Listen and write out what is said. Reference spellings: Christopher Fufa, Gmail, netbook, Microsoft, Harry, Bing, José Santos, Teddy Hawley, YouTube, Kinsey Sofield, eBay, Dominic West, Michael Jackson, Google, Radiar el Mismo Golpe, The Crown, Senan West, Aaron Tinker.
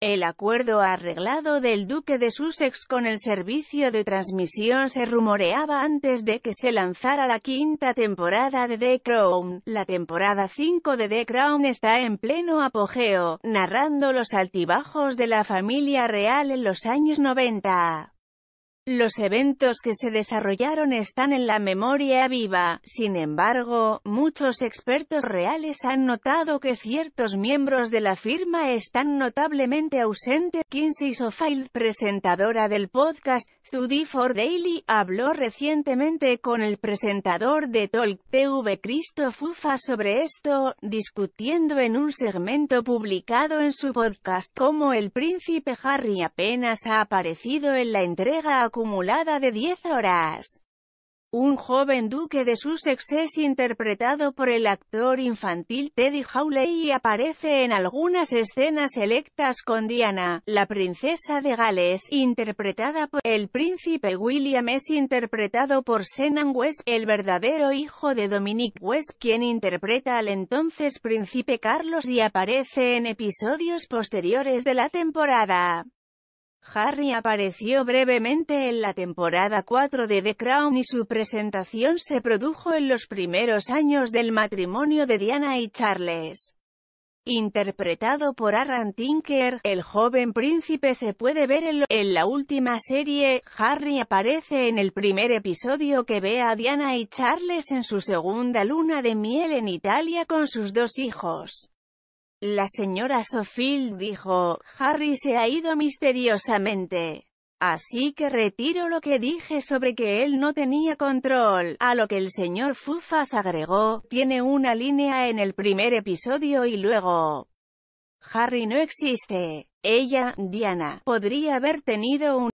El acuerdo arreglado del duque de Sussex con el servicio de transmisión se rumoreaba antes de que se lanzara la quinta temporada de The Crown. La temporada 5 de The Crown está en pleno apogeo, narrando los altibajos de la familia real en los años 90. Los eventos que se desarrollaron están en la memoria viva. Sin embargo, muchos expertos reales han notado que ciertos miembros de la firma están notablemente ausentes. Kinsey Sofield, presentadora del podcast Study for Daily, habló recientemente con el presentador de Talk TV Christopher Fufa sobre esto, discutiendo en un segmento publicado en su podcast cómo el príncipe Harry apenas ha aparecido en la entrega acumulada de 10 horas. Un joven duque de Sussex es interpretado por el actor infantil Teddy Hawley y aparece en algunas escenas selectas con Diana, la princesa de Gales, interpretada por el príncipe William. Es interpretado por Senan West, el verdadero hijo de Dominic West, quien interpreta al entonces príncipe Carlos y aparece en episodios posteriores de la temporada. Harry apareció brevemente en la temporada 4 de The Crown y su presentación se produjo en los primeros años del matrimonio de Diana y Charles. Interpretado por Aaron Tinker, el joven príncipe se puede ver en la última serie. Harry aparece en el primer episodio que ve a Diana y Charles en su segunda luna de miel en Italia con sus dos hijos. La señora Sofield dijo, Harry se ha ido misteriosamente. Así que retiro lo que dije sobre que él no tenía control, a lo que el señor Fufas agregó, tiene una línea en el primer episodio y luego, Harry no existe. Ella, Diana, podría haber tenido un